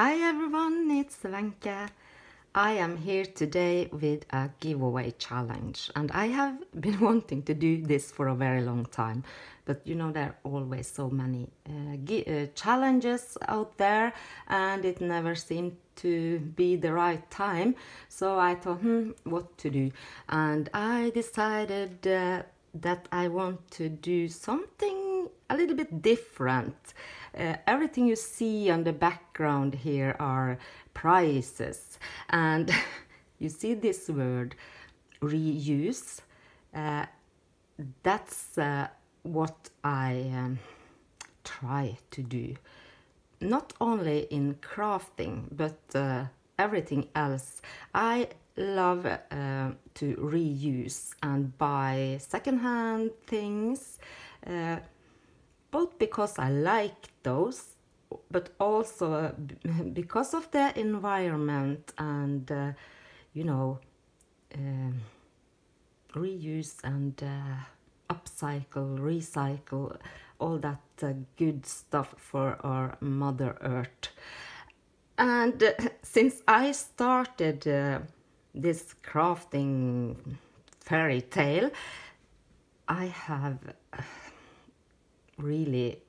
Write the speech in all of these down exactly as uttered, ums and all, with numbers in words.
Hi everyone, it's Svenke. I am here today with a giveaway challenge, and I have been wanting to do this for a very long time, but you know, there are always so many uh, uh, challenges out there and it never seemed to be the right time. So I thought, hmm, what to do? And I decided uh, that I want to do something a little bit different. Uh, everything you see on the background here are prizes, and you see this word reuse. Uh, that's uh, what I um, try to do, not only in crafting but uh, everything else. I love uh, to reuse and buy secondhand things, uh, both because I like those, but also uh, because of the environment and, uh, you know, um, reuse and uh, upcycle, recycle, all that uh, good stuff for our Mother Earth. And uh, since I started uh, this crafting fairy tale, I have really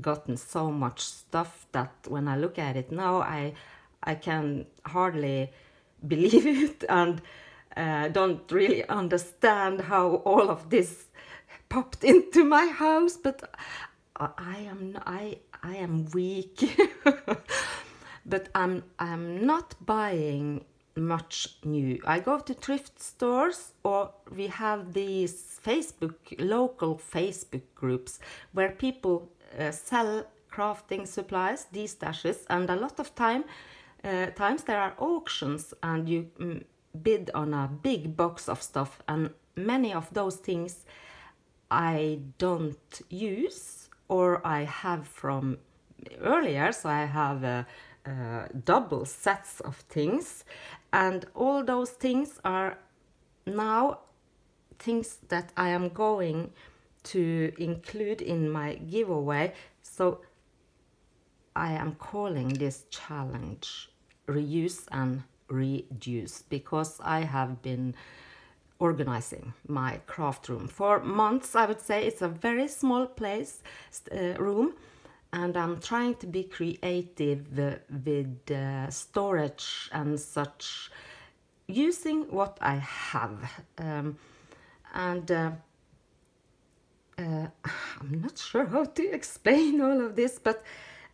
gotten so much stuff that when I look at it now, I I can hardly believe it, and uh, don't really understand how all of this popped into my house. But I, I am I I am weak, but I'm I'm not buying much new. I go to thrift stores, or we have these Facebook local Facebook groups where people uh, sell crafting supplies, these stashes, and a lot of time uh, times there are auctions and you mm, bid on a big box of stuff, and many of those things I don't use or I have from earlier, so I have a Uh, double sets of things, and all those things are now things that I am going to include in my giveaway. So I am calling this challenge reuse and reduce, because I have been organizing my craft room for months, I would say. It's a very small place uh, room, and I'm trying to be creative uh, with uh, storage and such, using what I have. Um, and uh, uh, I'm not sure how to explain all of this, but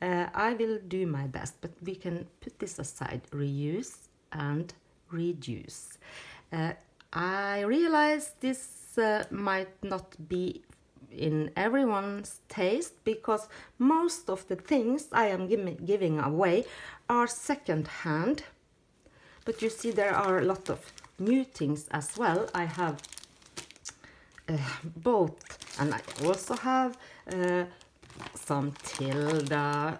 uh, I will do my best. But we can put this aside, reuse and reduce. Uh, I realize this uh, might not be in everyone's taste, because most of the things I am give, giving away are second hand, but you see there are a lot of new things as well. I have uh, both, and I also have uh, some Tilda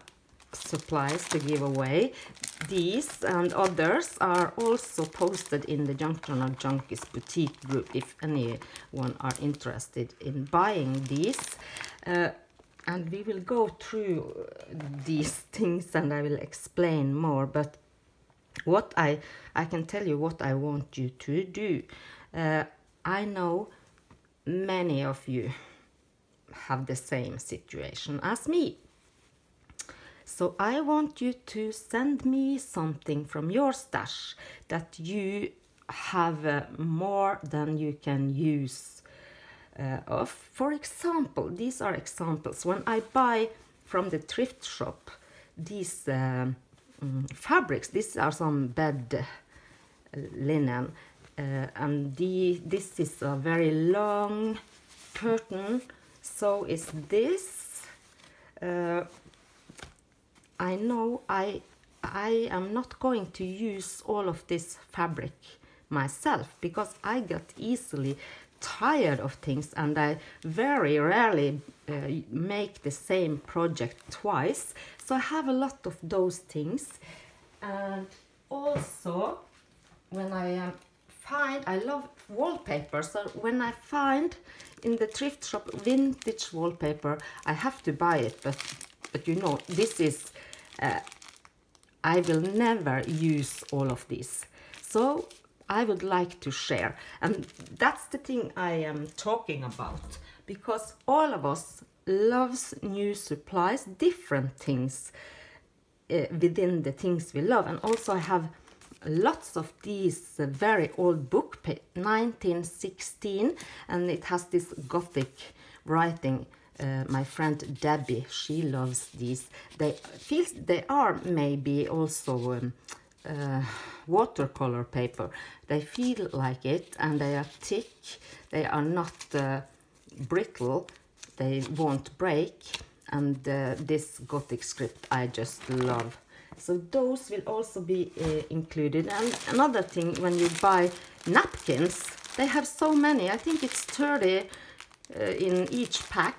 supplies to give away. These and others are also posted in the Junk Journal Junkies Boutique group if anyone are interested in buying these. Uh, and we will go through these things and I will explain more, but what I, I can tell you what I want you to do. Uh, I know many of you have the same situation as me. So I want you to send me something from your stash that you have uh, more than you can use uh, of. For example, these are examples. When I buy from the thrift shop these uh, um, fabrics, these are some bed uh, linen, uh, and the, this is a very long curtain, so is this. Uh, I know I, I am not going to use all of this fabric myself, because I get easily tired of things and I very rarely uh, make the same project twice. So I have a lot of those things. And also when I um, find, I love wallpaper, so when I find in the thrift shop vintage wallpaper, I have to buy it, but, but you know, this is Uh, I will never use all of this. So I would like to share. And that's the thing I am talking about, because all of us loves new supplies, different things uh, within the things we love. And also I have lots of these uh, very old book, nineteen sixteen, and it has this Gothic writing. Uh, my friend Debbie, she loves these. They feels they are maybe also um, uh, watercolor paper. They feel like it, and they are thick. They are not uh, brittle. They won't break. And uh, this Gothic script I just love. So those will also be uh, included. And another thing, when you buy napkins, they have so many. I think it's thirty uh, in each pack.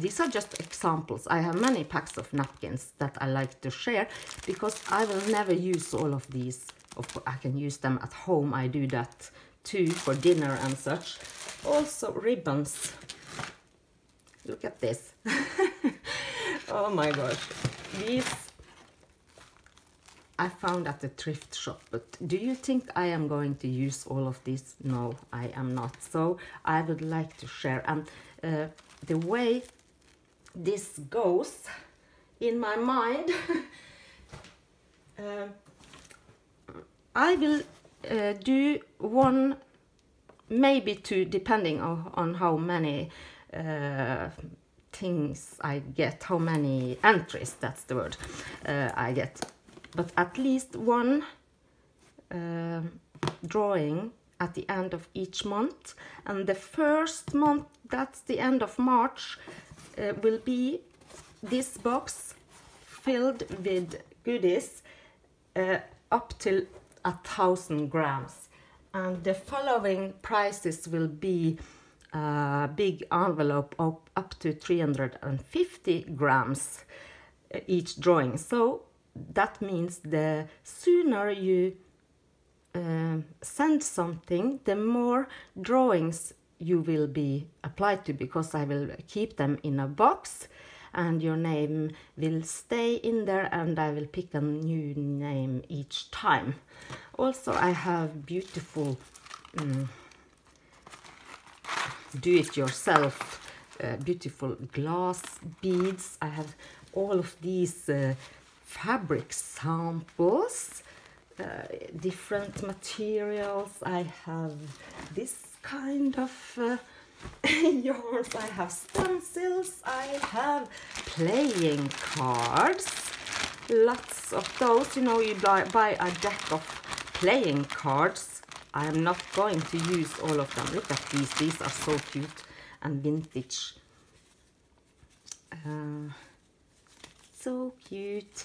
These are just examples. I have many packs of napkins that I like to share, because I will never use all of these. Of course, I can use them at home. I do that too for dinner and such. Also ribbons. Look at this. Oh my gosh. These I found at the thrift shop, but do you think I am going to use all of this? No, I am not. So I would like to share. And uh, the way this goes in my mind, uh, I will uh, do one, maybe two, depending on, on how many uh, things I get, how many entries, that's the word, uh, I get. But at least one uh, drawing at the end of each month. And the first month, that's the end of March, uh, will be this box filled with goodies uh, up till a thousand grams. And the following prizes will be a big envelope of up to three hundred fifty grams each drawing. So that means the sooner you uh, send something, the more drawings you will be applied to, because I will keep them in a box and your name will stay in there, and I will pick a new name each time. Also, I have beautiful um, do-it-yourself, uh, beautiful glass beads. I have all of these uh, fabric samples, uh, different materials. I have this kind of uh, yarns. I have stencils. I have playing cards. Lots of those. You know, you buy, buy a deck of playing cards. I am not going to use all of them. Look at these. These are so cute and vintage. Uh, So cute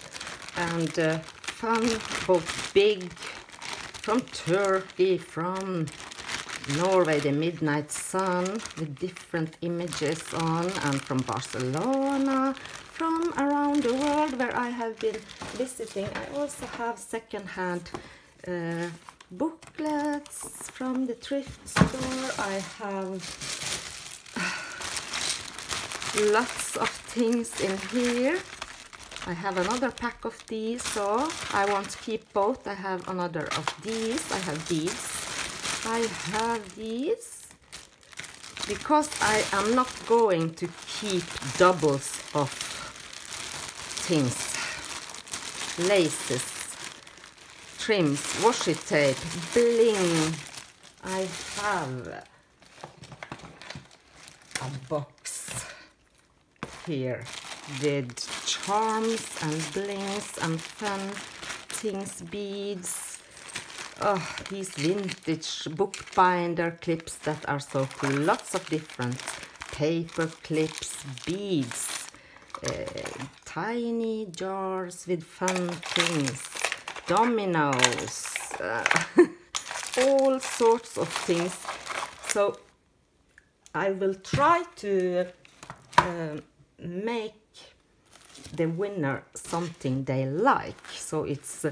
and uh, fun, both big, from Turkey, from Norway, the Midnight Sun, with different images on, and from Barcelona, from around the world where I have been visiting. I also have second-hand uh, booklets from the thrift store. I have lots of things in here. I have another pack of these, so I want to keep both. I have another of these. I have these. I have these. Because I am not going to keep doubles of things. Laces, trims, washi tape, bling. I have a box here with charms and blings and fun things, beads. Oh, these vintage bookbinder clips that are so cool. Lots of different paper clips, beads, uh, tiny jars with fun things, dominoes, uh, all sorts of things. So I will try to uh, make the winner something they like. So it's uh,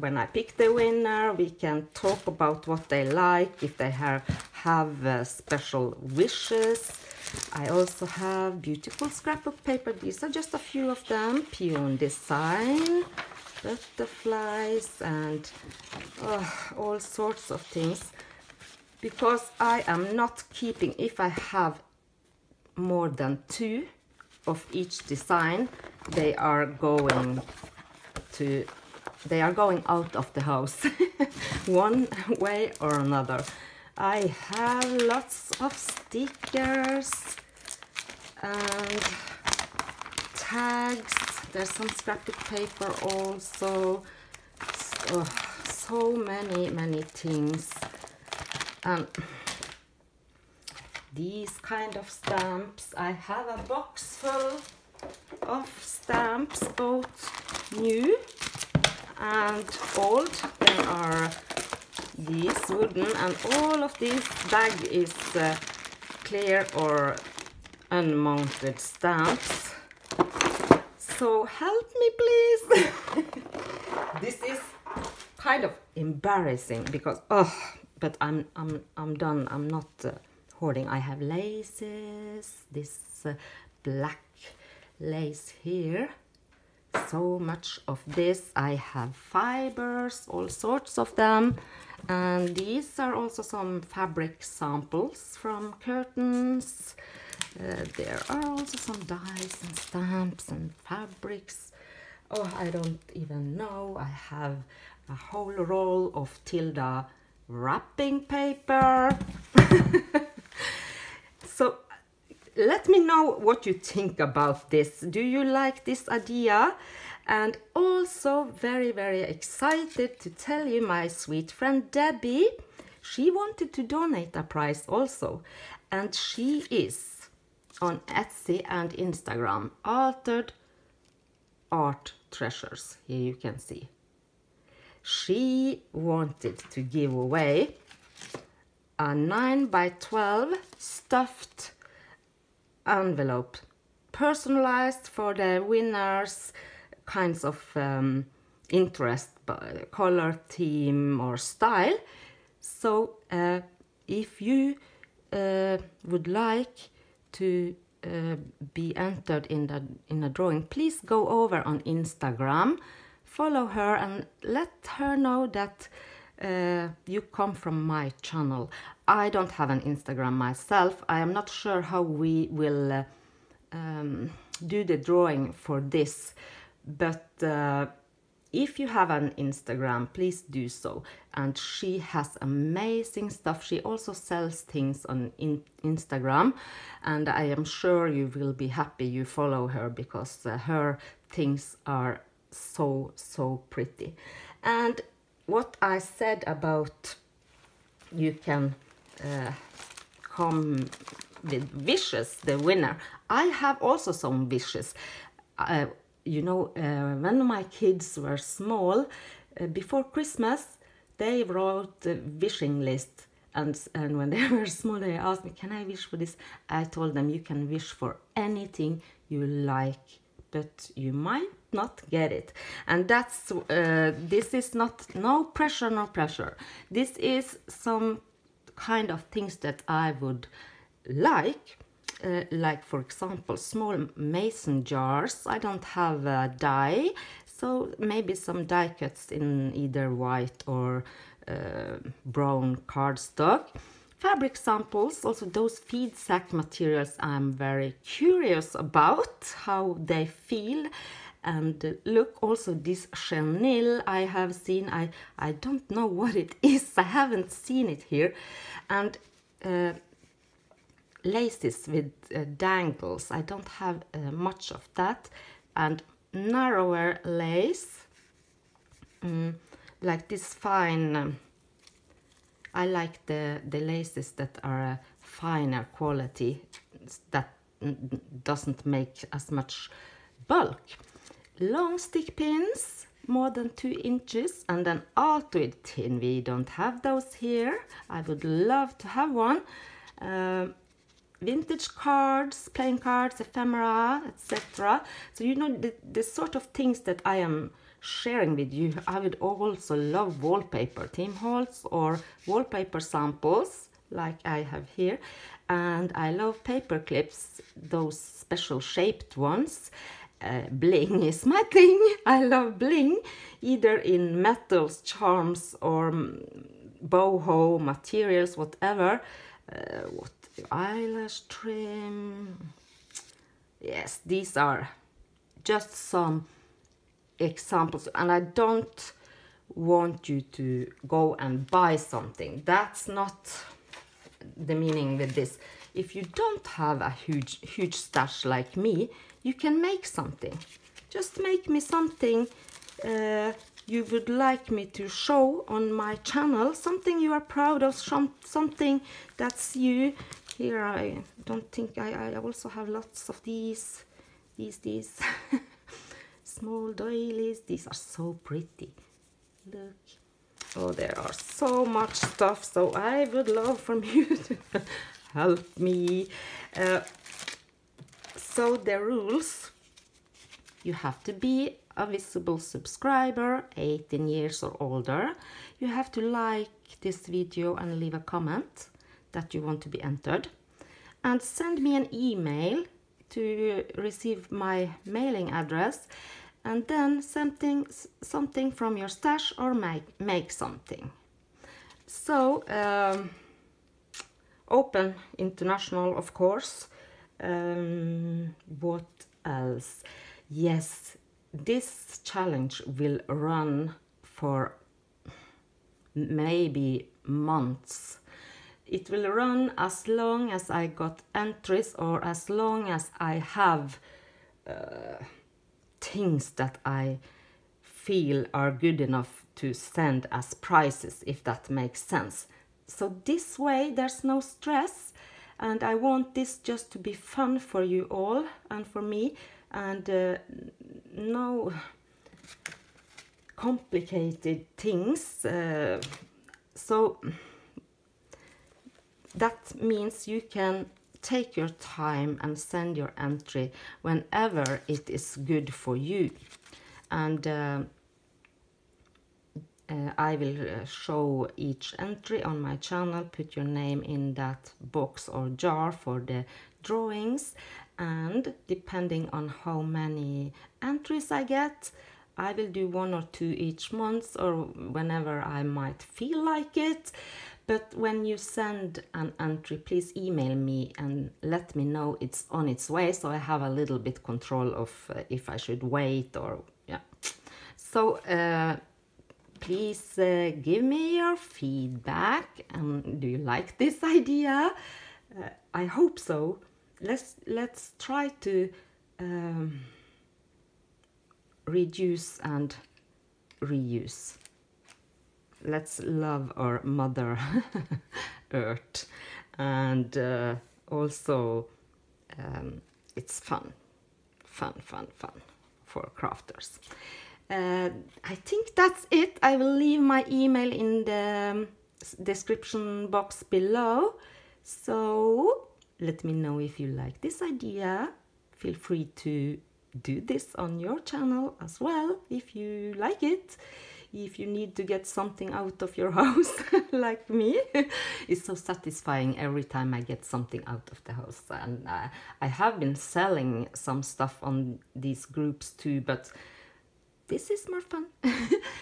when I pick the winner, we can talk about what they like, if they have have uh, special wishes. I also have beautiful scrapbook paper. These are just a few of them. Peon design, butterflies and uh, all sorts of things, because I am not keeping, if I have more than two of each design, they are going to they are going out of the house one way or another. I have lots of stickers and tags. There's some scrapbook paper also. So, so many, many things. Um, these kind of stamps. I have a box full of stamps, both new and old. There are these wooden, and all of this bag is uh, clear or unmounted stamps. So help me, please. This is kind of embarrassing because oh, but I'm I'm I'm done. I'm not uh, hoarding. I have laces. This uh, black lace here. So much of this. I have fibers, all sorts of them, and these are also some fabric samples from curtains. Uh, there are also some dyes and stamps and fabrics. Oh, I don't even know. I have a whole roll of Tilda wrapping paper. So let me know what you think about this. Do you like this idea? And also very, very excited to tell you my sweet friend Debbie, she wanted to donate a prize also. And she is on Etsy and Instagram, Altered Art Treasures. Here you can see. She wanted to give away a nine by twelve stuffed envelope, personalized for the winners, kinds of um, interest, color, theme or style. So uh, if you uh, would like to uh, be entered in the in a drawing, please go over on Instagram, follow her and let her know that Uh, you come from my channel. I don't have an Instagram myself. I am not sure how we will uh, um, do the drawing for this, but uh, if you have an Instagram, please do so. And she has amazing stuff. She also sells things on in Instagram, and I am sure you will be happy you follow her, because uh, her things are so, so pretty. And what I said about you can uh, come with wishes, the winner. I have also some wishes. Uh, you know, uh, when my kids were small, uh, before Christmas, they wrote a wishing list. And, and when they were small, they asked me, can I wish for this? I told them, you can wish for anything you like, but you might not get it. And that's uh, this is not no pressure, no pressure. This is some kind of things that I would like, uh, like for example, small mason jars. I don't have a die, so maybe some die cuts in either white or uh, brown cardstock. Fabric samples, also those feed sack materials I'm very curious about, how they feel. And look, also this chenille I have seen. I, I don't know what it is. I haven't seen it here. And uh, laces with uh, dangles. I don't have uh, much of that. And narrower lace. Mm, like this fine. Um, I like the, the laces that are uh, finer quality. That doesn't make as much bulk. Long stick pins, more than two inches, and an Altered tin. We don't have those here. I would love to have one. Uh, vintage cards, playing cards, ephemera, et cetera. So you know, the, the sort of things that I am sharing with you. I would also love wallpaper theme hauls or wallpaper samples like I have here. And I love paper clips, those special shaped ones. Uh, bling is my thing. I love bling, either in metals, charms, or boho materials, whatever. Uh, what eyelash trim? Yes, these are just some examples, and I don't want you to go and buy something. That's not the meaning with this. If you don't have a huge huge stash like me, you can make something. Just make me something uh, you would like me to show on my channel, something you are proud of, something that's you. Here I don't think I, I also have lots of these, these, these small doilies. These are so pretty. Look. Oh, there are so much stuff, so I would love from you to help me. Uh, so the rules: you have to be a visible subscriber, eighteen years or older. You have to like this video and leave a comment that you want to be entered, and send me an email to receive my mailing address, and then something something from your stash, or make make something. So um, open international, of course. Um, what else? Yes, this challenge will run for maybe months. It will run as long as I got entries, or as long as I have uh, things that I feel are good enough to send as prizes, if that makes sense. So this way there's no stress, and I want this just to be fun for you all and for me, and uh, no complicated things. Uh, so that means you can take your time and send your entry whenever it is good for you. And uh, Uh, I will uh, show each entry on my channel, put your name in that box or jar for the drawings, and depending on how many entries I get, I will do one or two each month, or whenever I might feel like it. But when you send an entry, please email me and let me know it's on its way, so I have a little bit control of uh, if I should wait or yeah. So uh, please uh, give me your feedback. Um, do you like this idea? Uh, I hope so. Let's let's try to um, reduce and reuse. Let's love our Mother Earth, and uh, also um, it's fun, fun, fun, fun for crafters. Uh, I think that's it. I will leave my email in the description box below. So let me know if you like this idea. Feel free to do this on your channel as well if you like it. If you need to get something out of your house like me. It's so satisfying every time I get something out of the house. And uh, I have been selling some stuff on these groups too, but this is more fun.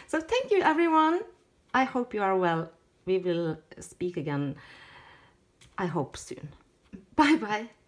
So thank you everyone. I hope you are well. We will speak again, I hope, soon. Bye bye.